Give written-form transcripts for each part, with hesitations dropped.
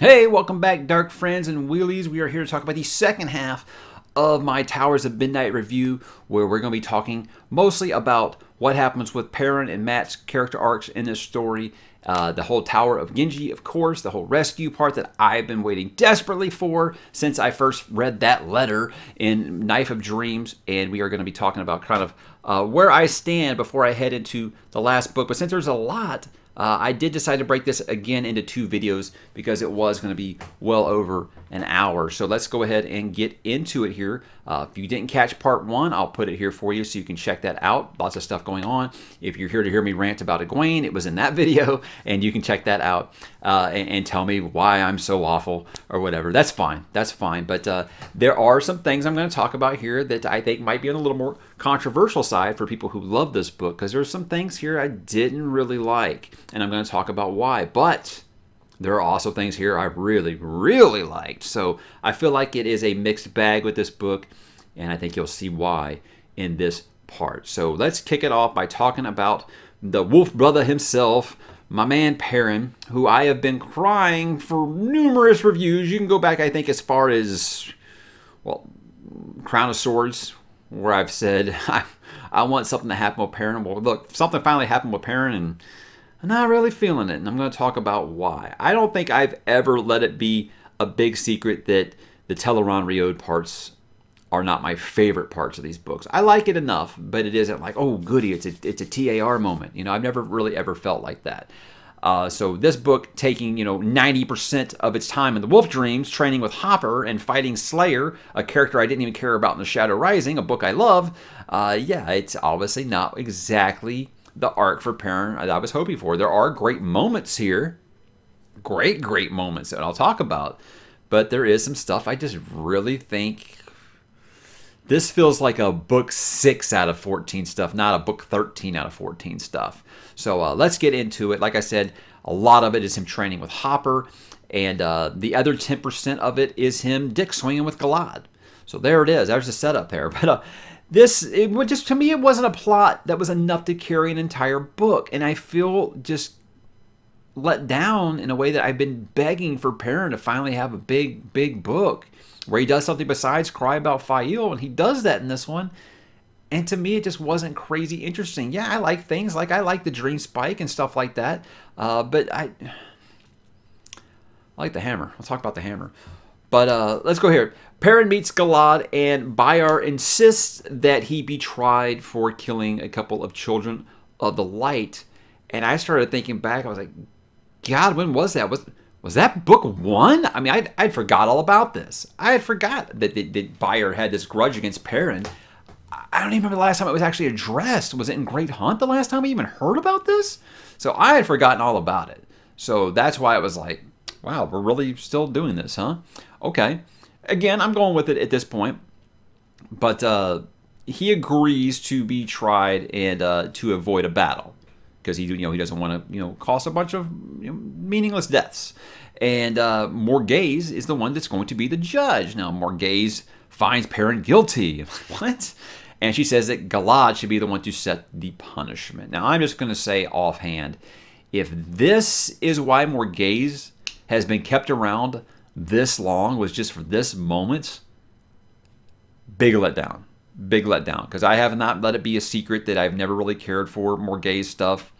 Hey, welcome back, Dark Friends and Wheelies. We are here to talk about the second half of my Towers of Midnight review, where we're going to be talking mostly about what happens with Perrin and Matt's character arcs in this story, the whole Tower of Ghenjei, of course, the whole rescue part that I've been waiting desperately for since I first read that letter in Knife of Dreams, and we are going to be talking about kind of where I stand before I head into the last book. But since there's a lot, I did decide to break this again into two videos because it was going to be well over an hour. So let's go ahead and get into it here. If you didn't catch part one, I'll put it here for you so you can check that out. Lots of stuff going on. If you're here to hear me rant about Egwene, it was in that video, and you can check that out and tell me why I'm so awful or whatever. That's fine. That's fine. But there are some things I'm going to talk about here that I think might be on a little more controversial side for people who love this book, because there's some things here I didn't really like, and I'm going to talk about why. But there are also things here I really, really liked. So I feel like it is a mixed bag with this book, and I think you'll see why in this part. So let's kick it off by talking about the Wolf Brother himself, my man Perrin, who I have been crying for numerous reviews. You can go back, I think, as far as, well, Crown of Swords, where I've said, I want something to happen with Perrin. Well, look, something finally happened with Perrin, and I'm not really feeling it, and I'm going to talk about why. I don't think I've ever let it be a big secret that the Tel'aran'rhiod parts are not my favorite parts of these books. I like it enough, but it isn't like, oh, goody, it's a TAR moment. You know, I've never really ever felt like that. So this book taking, you know, 90% of its time in the Wolf Dreams, training with Hopper and fighting Slayer, a character I didn't even care about in the Shadow Rising, a book I love. Yeah, it's obviously not exactly the arc for Perrin I was hoping for. There are great moments here. Great, great moments that I'll talk about. But there is some stuff I just really think this feels like a book 6 out of 14 stuff, not a book 13 out of 14 stuff. So let's get into it. Like I said, a lot of it is him training with Hopper. And the other 10% of it is him dick swinging with Galad. So there it is. There's the setup there. But it would just, to me, it wasn't a plot that was enough to carry an entire book. And I feel just let down in a way that I've been begging for Perrin to finally have a big, big book where he does something besides cry about Fael, and he does that in this one. And to me, it just wasn't crazy interesting. Yeah, I like things. Like, I like the Dream Spike and stuff like that. But I like the hammer. I'll talk about the hammer. But let's go here. Perrin meets Galad, and Byar insists that he be tried for killing a couple of children of the light. And I started thinking back. I was like, God, when was that? Was that book one? I mean, I'd forgot all about this. I had forgot that Byar had this grudge against Perrin. I don't even remember the last time it was actually addressed. Was it in Great Hunt the last time I even heard about this? So I had forgotten all about it. So that's why it was like, wow, we're really still doing this, huh? Okay. Again, I'm going with it at this point. But he agrees to be tried and to avoid a battle, because he doesn't want to cause a bunch of meaningless deaths. And Morgase is the one that's going to be the judge. Now Morgase finds Perrin guilty. What? And she says that Galad should be the one to set the punishment. Now I'm just going to say offhand, if this is why Morgase has been kept around this long, was just for this moment, big letdown. Big letdown, because I have not let it be a secret that I've never really cared for Morgase stuff.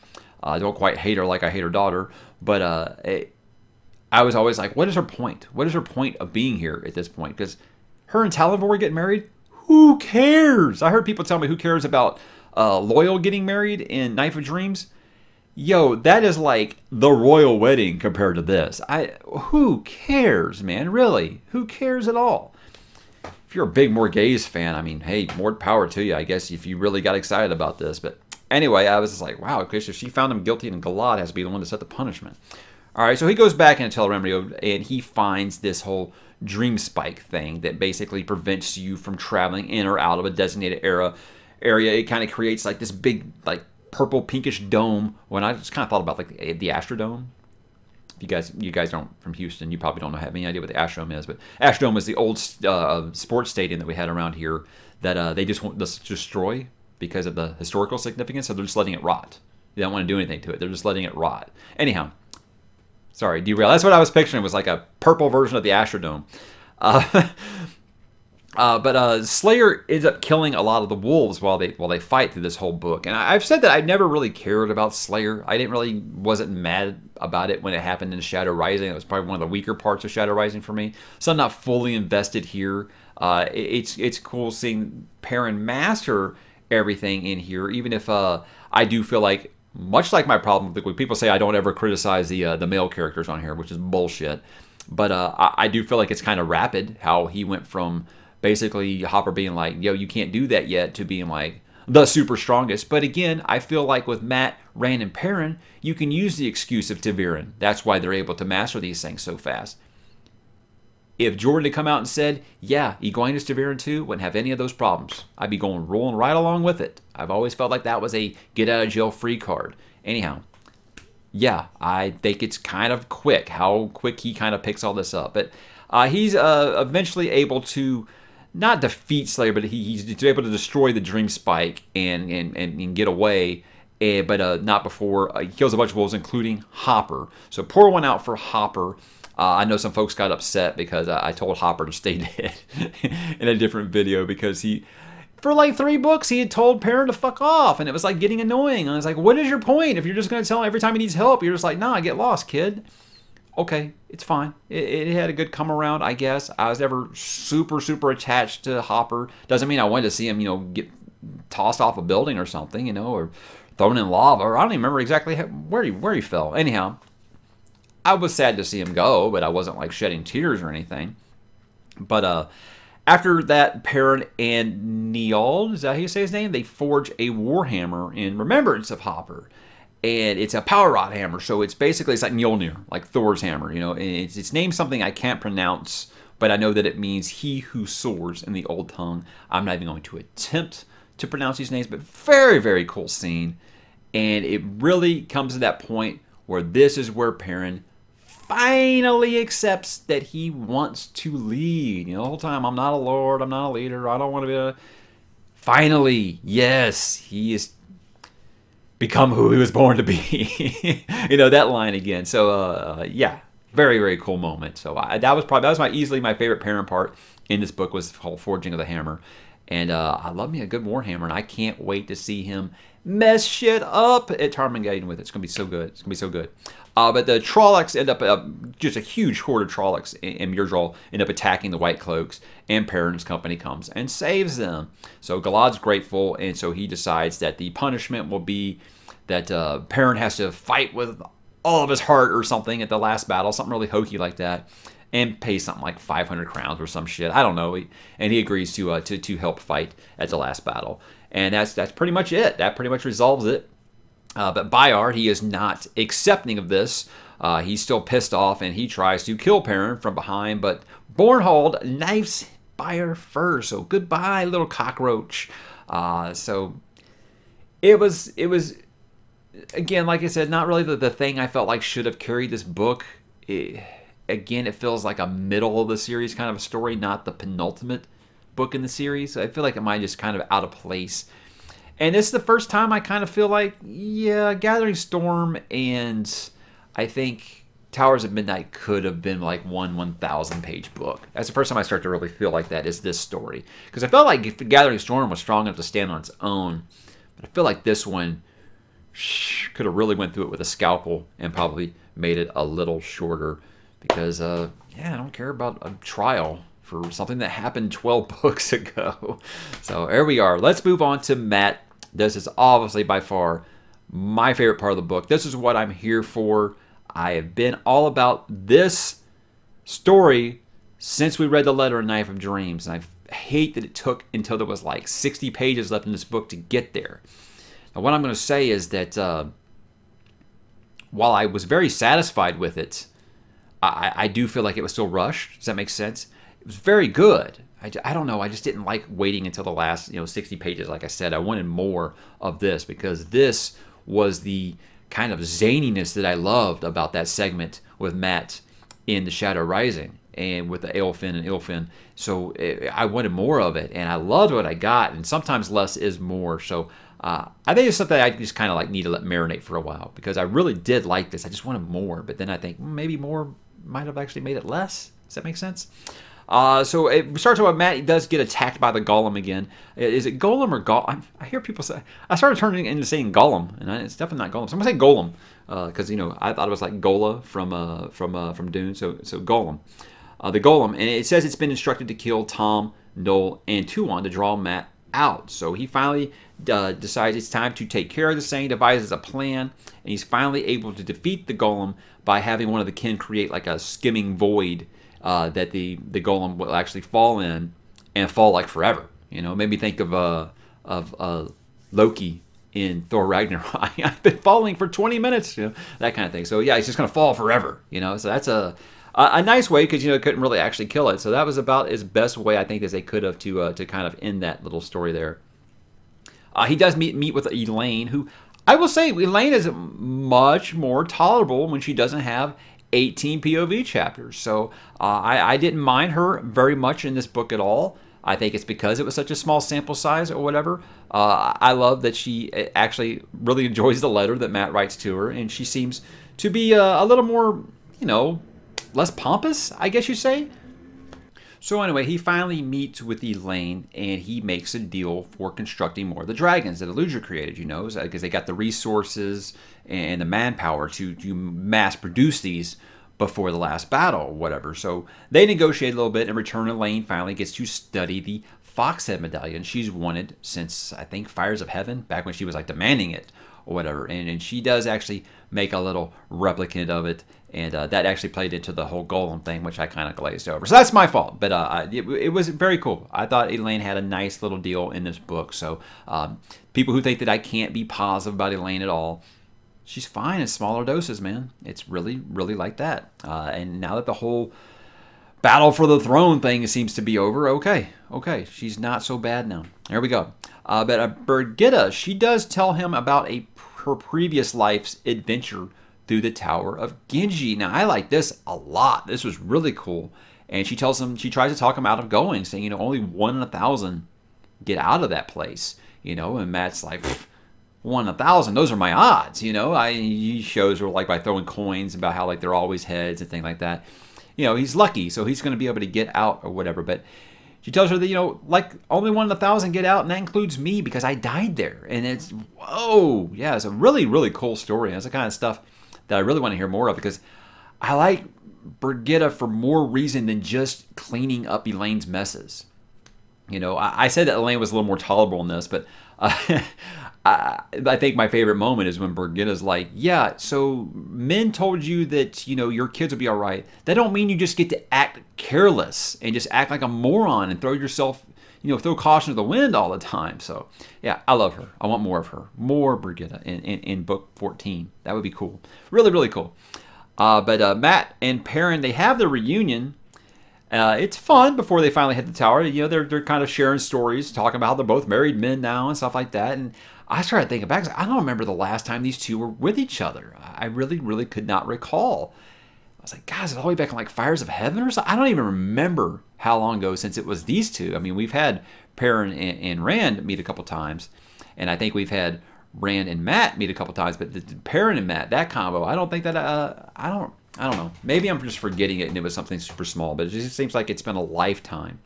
I don't quite hate her like I hate her daughter, but I was always like, what is her point? What is her point of being here at this point? Because her and Talivor get married? Who cares? I heard people tell me who cares about Loyal getting married in Knife of Dreams. Yo, that is like the royal wedding compared to this. Who cares, man? Really? Who cares at all? If you're a big Morgase fan, I mean, hey, more power to you, I guess, if you really got excited about this. But anyway, I was just like, wow, because if she found him guilty, and Galad has to be the one to set the punishment. All right, so he goes back into Tel'aran'rhiod, and he finds this whole Dream Spike thing that basically prevents you from traveling in or out of a designated area. It kind of creates like this big, like, purple pinkish dome. When I just kind of thought about like the Astrodome. If you guys don't from Houston, you probably don't have any idea what the Astrodome is. But Astrodome is the old sports stadium that we had around here that they just want to destroy because of the historical significance. So they're just letting it rot. They don't want to do anything to it. They're just letting it rot. Anyhow, Sorry, derail. That's what I was picturing. It was like a purple version of the Astrodome. But Slayer ends up killing a lot of the wolves while they fight through this whole book. And I've said that I never really cared about Slayer. I didn't really, wasn't mad about it when it happened in Shadow Rising. It was probably one of the weaker parts of Shadow Rising for me. So I'm not fully invested here. It's cool seeing Perrin master everything in here, even if I do feel like, much like my problem with people say I don't ever criticize the male characters on here, which is bullshit. But I do feel like it's kind of rapid how he went from basically Hopper being like, yo, you can't do that yet, to being like the super strongest. But again, I feel like with Matt, Rand, and Perrin, you can use the excuse of Tivirin. That's why they're able to master these things so fast. If Jordan had come out and said, yeah, Egwene is Tivirin too, wouldn't have any of those problems. I'd be going rolling right along with it. I've always felt like that was a get out of jail free card. Anyhow, yeah, I think it's kind of quick how quick he kind of picks all this up. But he's eventually able to not defeat Slayer, but he's able to destroy the Dream Spike and get away. But not before he kills a bunch of wolves, including Hopper. So pour one out for Hopper. I know some folks got upset because I told Hopper to stay dead in a different video, because he, for like 3 books, he had told Perrin to fuck off, and it was like getting annoying. And I was like, what is your point? If you're just going to tell him every time he needs help, you're just like, nah, get lost, kid. Okay, it's fine. It had a good come around, I guess. I was never super, super attached to Hopper. Doesn't mean I wanted to see him, you know, get tossed off a building or something, you know, or thrown in lava, or I don't even remember exactly where he fell. Anyhow, I was sad to see him go, but I wasn't like shedding tears or anything. But after that, Perrin and Noel, is that how you say his name? They forge a warhammer in remembrance of Hopper. And it's a power rod hammer, so it's basically, it's like Mjolnir, like Thor's hammer, you know. And it's named something I can't pronounce, but I know that it means he who soars in the old tongue. I'm not even going to attempt to pronounce these names, but very, very cool scene. And it really comes to that point where this is where Perrin finally accepts that he wants to lead. You know, the whole time, I'm not a lord, I'm not a leader, I don't want to be a... Finally, yes, he is become who he was born to be. You know, that line again. So, yeah, very, very cool moment. So that was probably easily my favorite Perrin part in this book, was the whole forging of the hammer. And I love me a good warhammer, and I can't wait to see him mess shit up at Tarmangeden with it. It's going to be so good. It's going to be so good. But the Trollocs end up, just a huge horde of Trollocs and Myrdraul end up attacking the White Cloaks, and Perrin's company comes and saves them. So Galad's grateful, and so he decides that the punishment will be that Perrin has to fight with all of his heart or something at the last battle, something really hokey like that, and pay something like 500 crowns or some shit. I don't know. And he agrees to help fight at the last battle. And that's pretty much it. That pretty much resolves it. But Byar, he is not accepting of this. He's still pissed off, and he tries to kill Perrin from behind. But Bornhold knifes Byar first. So goodbye, little cockroach. So it was again, like I said, not really the thing I felt like should have carried this book. Again, it feels like a middle of the series kind of a story, not the penultimate book in the series. I feel like it might just kind of out of place. And this is the first time I kind of feel like, yeah, Gathering Storm and I think Towers of Midnight could have been like one 1,000-page book. That's the first time I start to really feel like that, is this story. Because I felt like Gathering Storm was strong enough to stand on its own. But I feel like this one could have really went through it with a scalpel and probably made it a little shorter. Because, yeah, I don't care about a trial for something that happened 12 books ago. So, there we are. Let's move on to Matt. This is obviously by far my favorite part of the book. This is what I'm here for. I have been all about this story since we read the letter in Knife of Dreams. And I hate that it took until there was like 60 pages left in this book to get there. Now, what I'm going to say is that while I was very satisfied with it, I do feel like it was still rushed. Does that make sense? It was very good. I don't know. I just didn't like waiting until the last, you know, 60 pages. Like I said, I wanted more of this, because this was the kind of zaniness that I loved about that segment with Matt in The Shadow Rising and with the Aelfinn and Eelfinn. So I wanted more of it, and I loved what I got. And sometimes less is more. So I think it's something I just kind of like need to let marinate for a while, because I really did like this. I just wanted more, but then I think maybe more might have actually made it less. Does that make sense? So it starts with Matt. He does get attacked by the Golem again. Is it Golem or Golem? I hear people say, I started turning into saying Golem, and it's definitely not Golem. So I'm gonna say Golem, because you know, I thought it was like Gola from Dune. So Golem, the Golem, and it says it's been instructed to kill Tom, Noel, and Tuon to draw Matt out. So he finally decides it's time to take care of this thing, devises a plan, and he's finally able to defeat the Golem by having one of the kin create like a skimming void. That the Golem will actually fall in and fall like forever. You know, it made me think of Loki in Thor Ragnarok. I've been falling for 20 minutes, you know, that kind of thing. So yeah, it's just gonna fall forever, you know. So that's a nice way, because you know, it couldn't really actually kill it. So that was about as best way I think as they could have to kind of end that little story there. He does meet with Elaine, who I will say Elaine is much more tolerable when she doesn't have 18 POV chapters. So I didn't mind her very much in this book at all. I think it's because it was such a small sample size or whatever. I love that she actually really enjoys the letter that Matt writes to her, and she seems to be a little more, you know, less pompous, I guess you say. So anyway, he finally meets with Elaine, and he makes a deal for constructing more of the dragons that Eludra created, you know, because they got the resources and the manpower to mass produce these before the last battle or whatever. So they negotiate a little bit, and in return, Elaine finally gets to study the Foxhead Medallion she's wanted since, I think, Fires of Heaven, back when she was like demanding it or whatever. And she does actually make a little replicant of it. And that actually played into the whole Golem thing, which I kind of glazed over. So that's my fault, but it was very cool. I thought Elaine had a nice little deal in this book. So people who think that I can't be positive about Elaine at all, she's fine in smaller doses, man. It's really, really like that. And now that the whole battle for the throne thing seems to be over, okay. She's not so bad now. There we go. But Birgitta, she does tell him about her previous life's adventure through the Tower of Ghenjei. Now, I like this a lot. This was really cool. And she tells him, she tries to talk him out of going, saying, you know, only 1 in 1,000 get out of that place, you know. And Matt's like, 1 in 1,000, those are my odds, you know. He shows her like by throwing coins about how like they're always heads and things like that. You know, he's lucky, so he's going to be able to get out or whatever. But she tells her that, you know, like only 1 in 1,000 get out, and that includes me because I died there. And it's, whoa, yeah, it's a really, really cool story. That's the kind of stuff that I really want to hear more of, because I like Birgitta for more reason than just cleaning up Elaine's messes. You know, I said that Elaine was a little more tolerable in this, but I think my favorite moment is when Birgitta's like, yeah, so men told you that, you know, your kids will be all right. That don't mean you just get to act careless and just act like a moron and throw yourself, you know, throw caution to the wind all the time. So yeah, I love her. I want more of her. More Birgitta in book 14. That would be cool. Really, really cool. But Matt and Perrin, they have their reunion. It's fun before they finally hit the tower. You know, they're kind of sharing stories, talking about how they're both married men now and stuff like that. And I started thinking back, I don't remember the last time these two were with each other. I really, really could not recall. I was like, guys, it's all the way back in like Fires of Heaven or something. I don't even remember how long ago since it was these two. I mean, we've had Perrin and Rand meet a couple times, and I think we've had Rand and Matt meet a couple times. But the Perrin and Matt, that combo, I don't think that I don't know. Maybe I'm just forgetting it, and it was something super small. But it just seems like it's been a lifetime.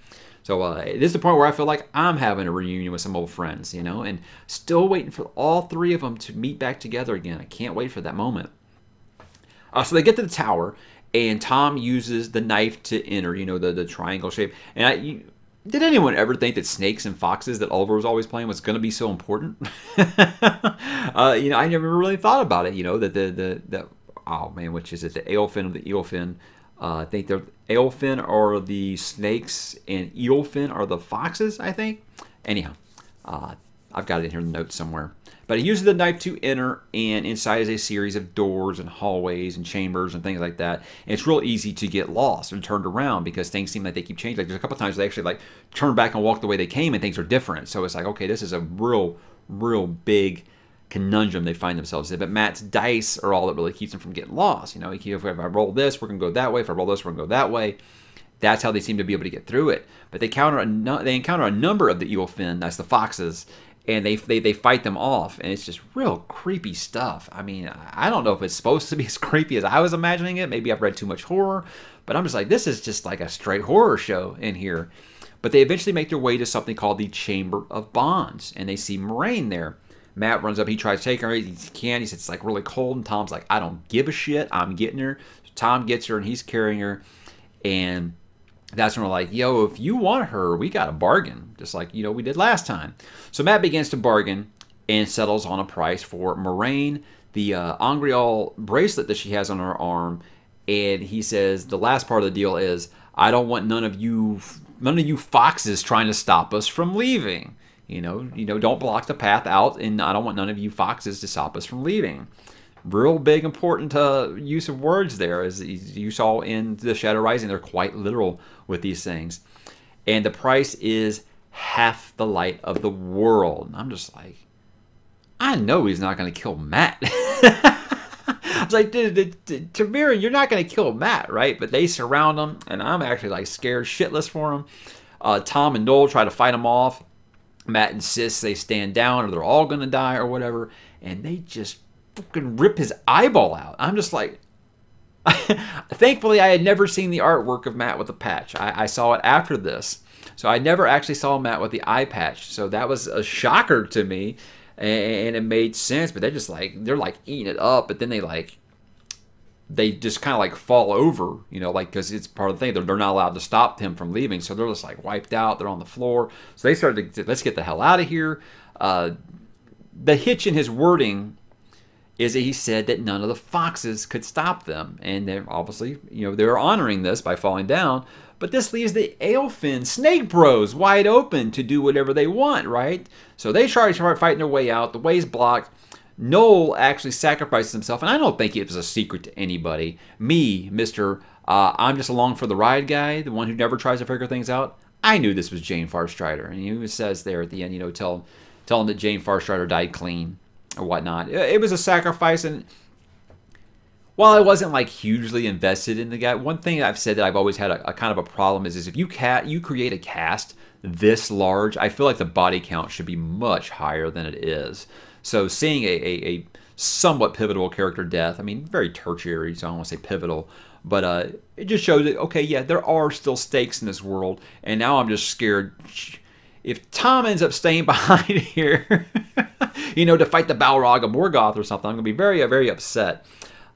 So this is the point where I feel like I'm having a reunion with some old friends, you know, and still waiting for all three of them to meet back together again. I can't wait for that moment. So they get to the tower, and Tom uses the knife to enter, you know, the triangle shape. And did anyone ever think that snakes and foxes that Oliver was always playing was going to be so important? You know, I never really thought about it, you know, that the oh man, which is it, the Aelfinn or the Eelfinn? I think the Aelfinn are the snakes, and Eelfinn are the foxes, I think. Anyhow, I've got it in here in the notes somewhere. But he uses the knife to enter, and inside is a series of doors and hallways and chambers and things like that. And it's real easy to get lost and turned around because things seem like they keep changing. Like there's a couple times they actually like turn back and walk the way they came and things are different. So it's like, okay, this is a real, real big conundrum they find themselves in. But Matt's dice are all that really keeps him from getting lost. You know, if I roll this, we're going to go that way. If I roll this, we're going to go that way. That's how they seem to be able to get through it. But they encounter a number of the Eelfinn, that's the foxes, and they fight them off, and it's just real creepy stuff. I mean, I don't know if it's supposed to be as creepy as I was imagining it. Maybe I've read too much horror, but I'm just like, this is just like a straight horror show in here. But they eventually make their way to something called the Chamber of Bonds, and they see Moraine there. Matt runs up, he tries to take her, he can't, he says it's like really cold, and Tom's like, I don't give a shit, I'm getting her. So Tom gets her, and he's carrying her, and that's when we're like, yo, if you want her, we got a bargain, just like, you know, we did last time. So Matt begins to bargain and settles on a price for Moraine, the Angreal bracelet that she has on her arm, and he says the last part of the deal is, I don't want none of you foxes trying to stop us from leaving. You know, don't block the path out, and I don't want none of you foxes to stop us from leaving. Real big, important use of words there, as you saw in the Shadow Rising. They're quite literal with these things. And the price is half the light of the world. And I'm just like, I know he's not going to kill Matt. I was like, Tamira, you're not going to kill Matt, right? But they surround him, and I'm actually like scared shitless for him. Tom and Noel try to fight him off. Matt insists they stand down or they're all going to die or whatever. And they just fucking rip his eyeball out. I'm just like, thankfully I had never seen the artwork of Matt with a patch. I saw it after this, so I never actually saw Matt with the eye patch, so that was a shocker to me, and it made sense. But they're like eating it up, but then they just kind of like fall over, you know, like, because it's part of the thing, they're not allowed to stop him from leaving, so they're just like wiped out, they're on the floor. So they started to, let's get the hell out of here. The hitch in his wording is that he said that none of the foxes could stop them. And they're obviously, you know, they're honoring this by falling down. But this leaves the Aelfinn Snake Bros wide open to do whatever they want, right? So they try to start fighting their way out. The way's blocked. Noel actually sacrifices himself. And I don't think it was a secret to anybody. Me, Mr. I'm just along for the ride guy, the one who never tries to figure things out, I knew this was Jain Farstrider. And he even says there at the end, you know, tell him that Jain Farstrider died clean, or whatnot. It was a sacrifice, and while I wasn't like hugely invested in the guy, one thing I've said that I've always had a kind of a problem is if you create a cast this large, I feel like the body count should be much higher than it is. So seeing a somewhat pivotal character death, I mean, very tertiary, so I don't want to say pivotal, but it just shows that, okay, yeah, there are still stakes in this world, and now I'm just scared. If Tom ends up staying behind here, you know, to fight the Balrog of Morgoth or something, I'm going to be very, very upset.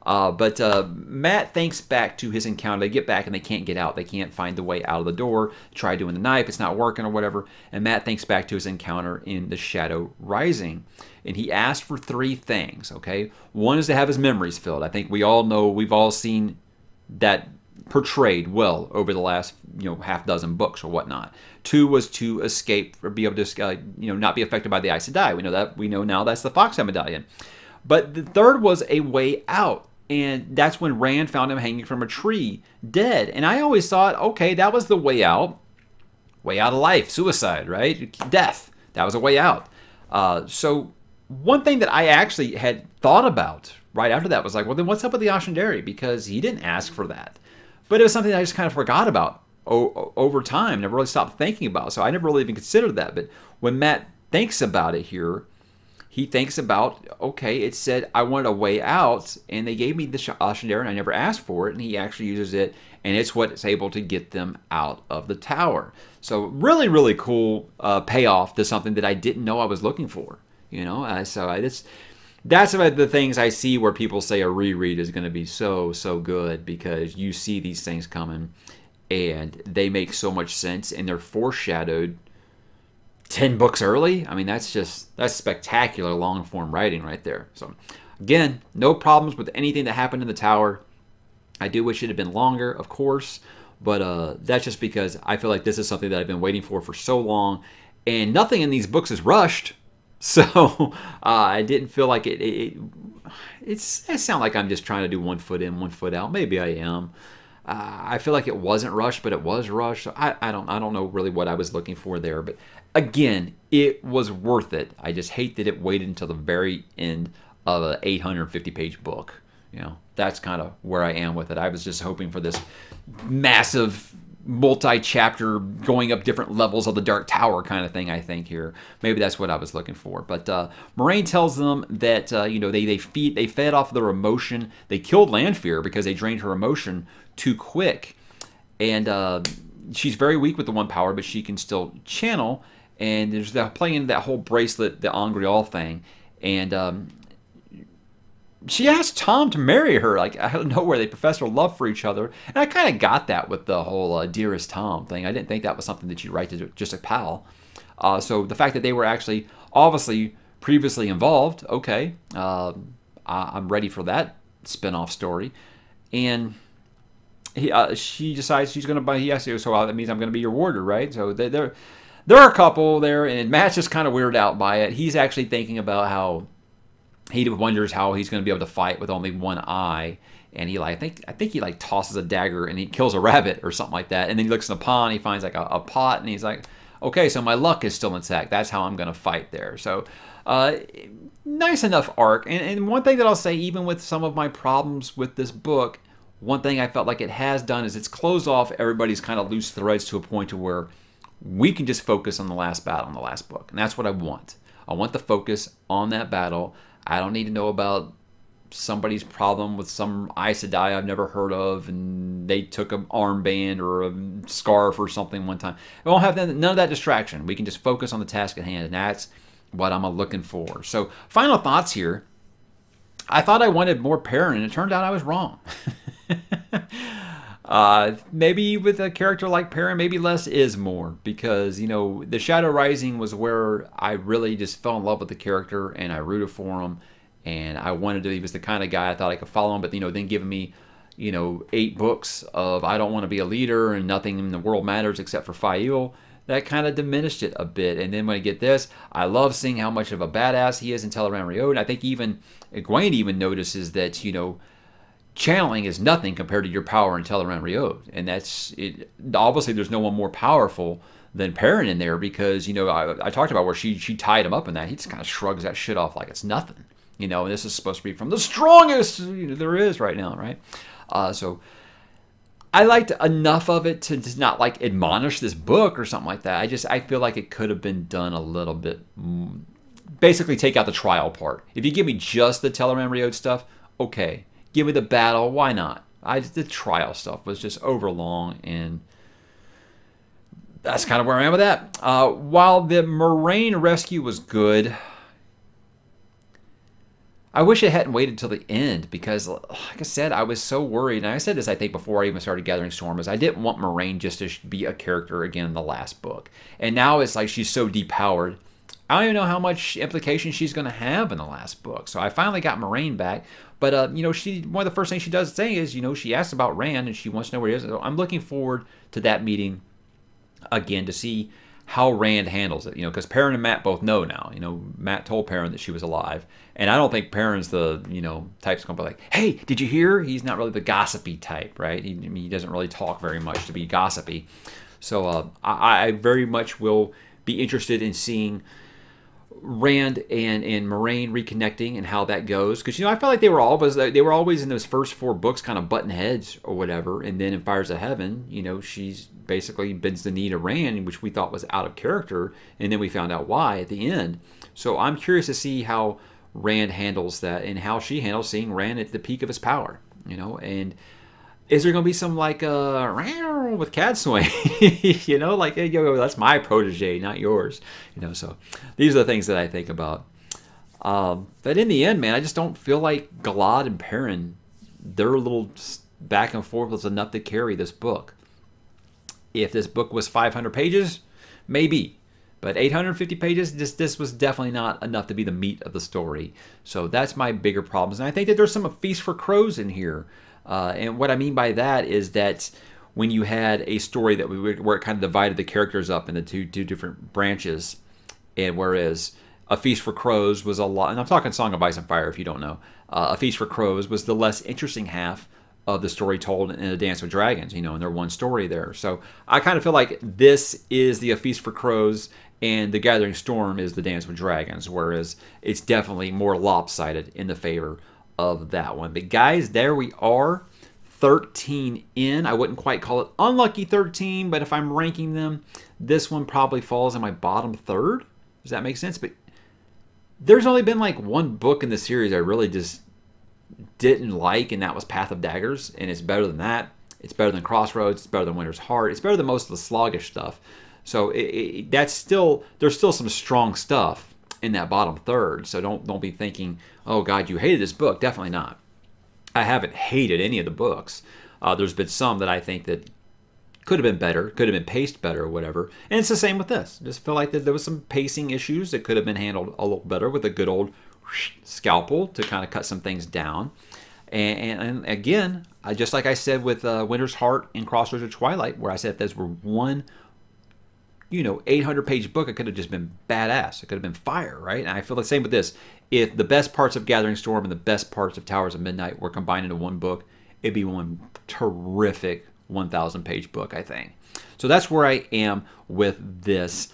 Matt thinks back to his encounter. They get back, and they can't get out. They can't find the way out of the door. Try doing the knife. It's not working or whatever. And Matt thinks back to his encounter in the Shadow Rising. And he asked for three things, okay? One is to have his memories filled. I think we all know, we've all seen that portrayed well over the last, you know, half dozen books or whatnot. Two was to escape or be able to, you know, not be affected by the Aes Sedai. We know that. We know now that's the Fox Medallion. But the third was a way out. And that's when Rand found him hanging from a tree, dead. And I always thought, okay, that was the way out. Way out of life, suicide, right? Death. That was a way out. So one thing that I actually had thought about right after that was like, well, then what's up with the Ashendari? Because he didn't ask for that. But it was something that I just kind of forgot about over time. Never really stopped thinking about it. So I never really even considered that. But when Matt thinks about it here, he thinks about, okay, it said, I wanted a way out, and they gave me the Ashendari, and I never asked for it. And he actually uses it, and it's what's able to get them out of the tower. So really, really cool payoff to something that I didn't know I was looking for. You know, that's about the things I see where people say a reread is going to be so, so good, because you see these things coming and they make so much sense, and they're foreshadowed 10 books early. I mean, that's spectacular long form writing right there. So again, no problems with anything that happened in the tower. I do wish it had been longer, of course, but that's just because I feel like this is something that I've been waiting for so long, and nothing in these books is rushed. So I didn't feel like it sounds like I'm just trying to do one foot in, one foot out. Maybe I am. I feel like it wasn't rushed, but it was rushed. So I don't know really what I was looking for there. But again, it was worth it. I just hate that it waited until the very end of an 850-page book. You know, that's kind of where I am with it. I was just hoping for this massive multi-chapter, going up different levels of the Dark Tower kind of thing, I think, here. Maybe that's what I was looking for. But Moraine tells them that, you know, they fed off their emotion. They killed Lanfear because they drained her emotion too quick. And she's very weak with the one power, but she can still channel. And there's that playing into that whole bracelet, the Angreal thing. And she asked Tom to marry her. Like, I don't know where they profess their love for each other. And I kind of got that with the whole dearest Tom thing. I didn't think that was something that you'd write to just a pal. So the fact that they were actually obviously previously involved, okay. I'm ready for that spin-off story. And she decides she's going to buy, yes, so that means I'm going to be your warder, right? So they're a couple there, and Matt's just kind of weirded out by it. He's actually thinking about how he wonders how he's going to be able to fight with only one eye. And he, like, I think he, like, tosses a dagger and he kills a rabbit or something like that. And then he looks in the pond, he finds, like, a pot, and he's like, okay, so my luck is still intact. That's how I'm going to fight there. So, nice enough arc. And one thing that I'll say, even with some of my problems with this book, one thing I felt like it has done is it's closed off everybody's kind of loose threads to a point to where we can just focus on the last battle in the last book. And that's what I want. I want the focus on that battle. I don't need to know about somebody's problem with some Aes Sedai I've never heard of, and they took an armband or a scarf or something one time. I won't have none of that distraction. We can just focus on the task at hand, and that's what I'm looking for. So, final thoughts here. I thought I wanted more Perrin, and it turned out I was wrong. Maybe with a character like Perrin, maybe less is more, because, you know, the Shadow Rising was where I really just fell in love with the character, and I rooted for him, and I wanted to, he was the kind of guy I thought I could follow him, but, you know, then giving me, you know, 8 books of I don't want to be a leader and nothing in the world matters except for Fael, that kind of diminished it a bit. And then when I get this, I love seeing how much of a badass he is in Tel'aran'rhiod. I think even Egwene even notices that, you know, channeling is nothing compared to your power in Tel'aran'rhiod. And that's it. Obviously, there's no one more powerful than Perrin in there, because, you know, I talked about where she tied him up in that. He just kind of shrugs that shit off like it's nothing. You know, and this is supposed to be from the strongest there is right now, right? So I liked enough of it to not, like, admonish this book or something like that. I feel like it could have been done a little bit. Basically, take out the trial part. If you give me just the Tel'aran'rhiod stuff, okay. Give me the battle. Why not? The trial stuff was just overlong, and that's kind of where I am with that. While the Moraine rescue was good, I wish it hadn't waited till the end, because, like I said, I was so worried. And I said this, I think, before I even started Gathering Storm, is I didn't want Moraine just to be a character again in the last book. And now it's like she's so depowered. I don't even know how much implication she's going to have in the last book. So I finally got Moraine back. But, you know, one of the first things she does say is, you know, she asks about Rand, and she wants to know where he is. So I'm looking forward to that meeting again to see how Rand handles it, you know, because Perrin and Matt both know now. You know, Matt told Perrin that she was alive, and I don't think Perrin's the, you know, type's going to be like, hey, did you hear? He's not really the gossipy type, right? I mean, he doesn't really talk very much to be gossipy. So I very much will be interested in seeing Rand and Moraine reconnecting and how that goes, because, you know, I felt like they were always in those first 4 books kind of button heads or whatever, and then in Fires of Heaven, you know, she's basically bends the knee to Rand, which we thought was out of character, and then we found out why at the end. So I'm curious to see how Rand handles that, and how she handles seeing Rand at the peak of his power, you know. And is there going to be some, like, with Cadsway, you know, like, hey, yo, that's my protege, not yours, you know? So these are the things that I think about. But in the end, man, I just don't feel like Galad and Perrin, their little back and forth was enough to carry this book. If this book was 500 pages, maybe. But 850 pages, this was definitely not enough to be the meat of the story. So that's my bigger problems. And I think that there's some A Feast for Crows in here. And what I mean by that is that when you had a story that where it kind of divided the characters up into two different branches, and whereas A Feast for Crows was a lot, and I'm talking Song of Ice and Fire if you don't know, A Feast for Crows was the less interesting half of the story told in A Dance with Dragons, you know, in their one story there. So I kind of feel like this is the A Feast for Crows, and the Gathering Storm is the Dance with Dragons, whereas it's definitely more lopsided in the favor of that one. But guys, there we are. 13 in. I wouldn't quite call it unlucky 13, but if I'm ranking them, this one probably falls in my bottom third. Does that make sense? But there's only been like one book in the series I really just didn't like, and that was Path of Daggers, and it's better than that. It's better than Crossroads. It's better than Winter's Heart. It's better than most of the sluggish stuff. So that's still, there's still some strong stuff in that bottom third. So don't be thinking, oh God, you hated this book. Definitely not. I haven't hated any of the books. There's been some that I think that could have been better, could have been paced better or whatever. And it's the same with this. Just feel like that there was some pacing issues that could have been handled a little better with a good old scalpel to kind of cut some things down. And again, just like I said with Winter's Heart and Crossroads of Twilight, where I said those were one, 800-page book, it could have just been badass. It could have been fire, right? And I feel the same with this. If the best parts of Gathering Storm and the best parts of Towers of Midnight were combined into one book, it'd be one terrific 1,000-page book, I think. So that's where I am with this.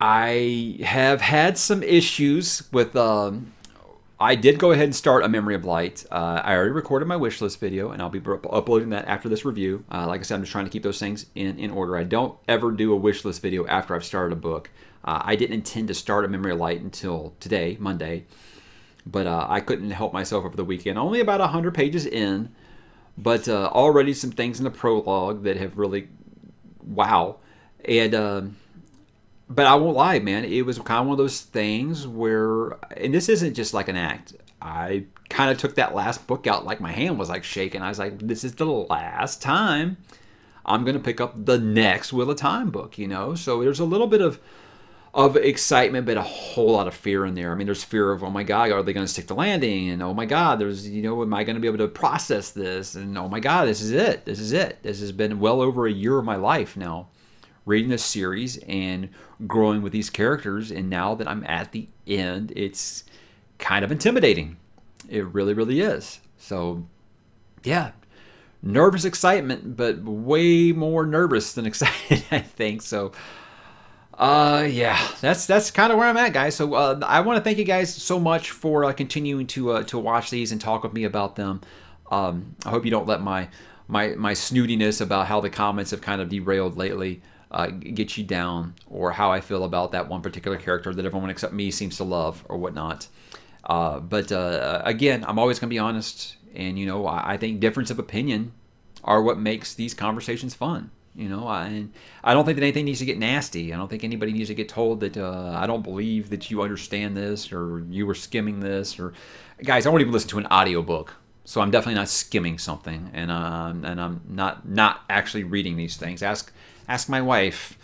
I have had some issues with... I did go ahead and start A Memory of Light. I already recorded my wish list video, and I'll be uploading that after this review. Like I said, I'm just trying to keep those things in order. I don't ever do a wish list video after I've started a book. I didn't intend to start A Memory of Light until today, Monday, but I couldn't help myself over the weekend. Only about 100 pages in, but already some things in the prologue that have really, wow. And... but I won't lie, man, it was kind of one of those things where, and this isn't just like an act, I kind of took that last book out like my hand was like shaking. I was like, this is the last time I'm going to pick up the next Wheel of Time book, So there's a little bit of excitement, but a whole lot of fear in there. I mean, there's fear of, oh my God, are they going to stick the landing? And oh my God, there's, am I going to be able to process this? And oh my God, this is it. This is it. This has been well over a year of my life now, reading this series and growing with these characters, and now that I'm at the end, it's kind of intimidating. It really, really is. So, yeah, nervous excitement, but way more nervous than excited, I think. So, yeah, that's kind of where I'm at, guys. So, I want to thank you guys so much for continuing to watch these and talk with me about them. I hope you don't let my snootiness about how the comments have kind of derailed lately get you down, or how I feel about that one particular character that everyone except me seems to love or whatnot. But again, I'm always going to be honest, and I think difference of opinion are what makes these conversations fun. I don't think that anything needs to get nasty. I don't think anybody needs to get told that I don't believe that you understand this, or you were skimming this, or guys, I won't even listen to an audiobook. So I'm definitely not skimming something, and I'm not actually reading these things. Ask my wife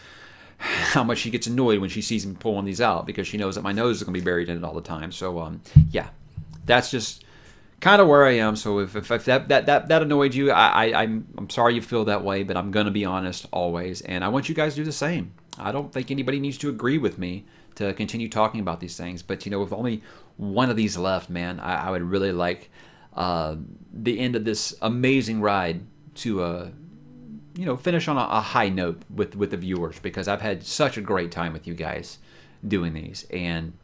how much she gets annoyed when she sees me pulling these out, because she knows that my nose is going to be buried in it all the time. So yeah, that's just kind of where I am. So if that annoyed you, I'm sorry you feel that way, but I'm going to be honest always, and I want you guys to do the same. I don't think anybody needs to agree with me to continue talking about these things, but with only one of these left, man, I would really like the end of this amazing ride to finish on a high note with the viewers, because I've had such a great time with you guys doing these, and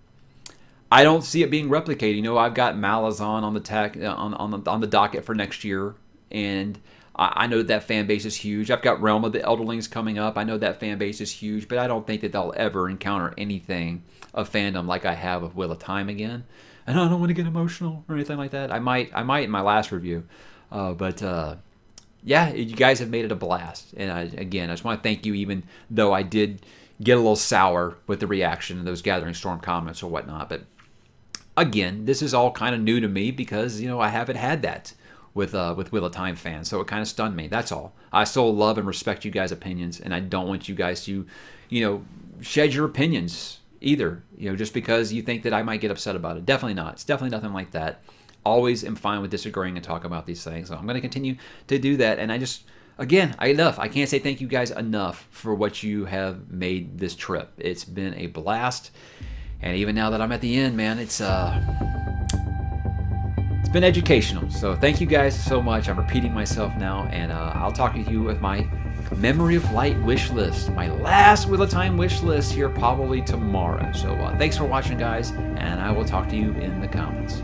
I don't see it being replicated. I've got Malazan on the docket for next year, and I know that fan base is huge. I've got Realm of the Elderlings coming up. I know that fan base is huge, but I don't think that they'll ever encounter anything of fandom like I have of Wheel of Time again. And I don't want to get emotional or anything like that. I might in my last review. But yeah, you guys have made it a blast. And again, I just want to thank you, even though I did get a little sour with the reaction and those Gathering Storm comments or whatnot. But again, this is all kind of new to me, because, I haven't had that with Wheel of Time fans. So it kind of stunned me. That's all. I still love and respect you guys' opinions, and I don't want you guys to, shed your opinions either, just because you think that I might get upset about it. Definitely not. It's definitely nothing like that. Always am fine with disagreeing and talking about these things. So I'm going to continue to do that. And I just, again, I can't say thank you guys enough for what you have made this trip. It's been a blast. And even now that I'm at the end, man, it's been educational. So thank you guys so much. I'm repeating myself now, and I'll talk to you with my Memory of Light wish list, my last Wheel of Time wish list, here probably tomorrow. So thanks for watching, guys, and I will talk to you in the comments.